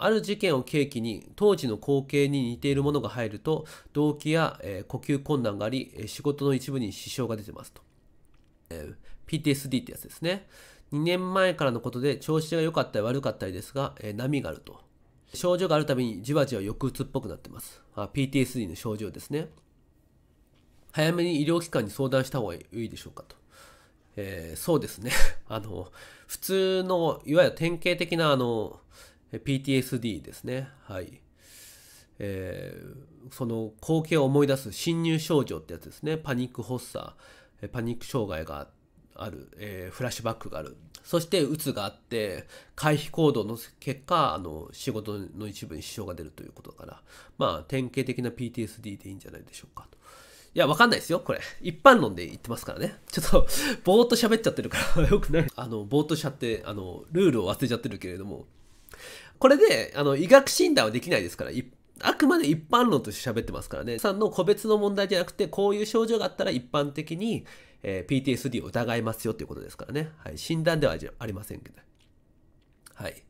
ある事件を契機に当時の光景に似ているものが入ると動悸や呼吸困難があり、仕事の一部に支障が出てますと。PTSD ってやつですね。2年前からのことで調子が良かったり悪かったりですが、波があると。症状があるたびにじわじわ抑うつっぽくなってます。PTSD の症状ですね。早めに医療機関に相談した方がいいでしょうかと。そうですね。普通の、いわゆる典型的なPTSD ですね。はい。その光景を思い出す侵入症状ってやつですね。パニック発作、パニック障害がある、フラッシュバックがある、そしてうつがあって回避行動の結果仕事の一部に支障が出るということだから、まあ典型的な PTSD でいいんじゃないでしょうかと。いや、わかんないですよ、これ一般論で言ってますからね。ちょっとぼーっと喋っちゃってるからよくない、ぼーっとしちゃってルールを忘れちゃってるけれども、これで医学診断はできないですから、あくまで一般論として喋ってますからね。さんの個別の問題じゃなくて、こういう症状があったら一般的に、PTSD を疑いますよということですからね。はい、診断ではありませんけど。はい。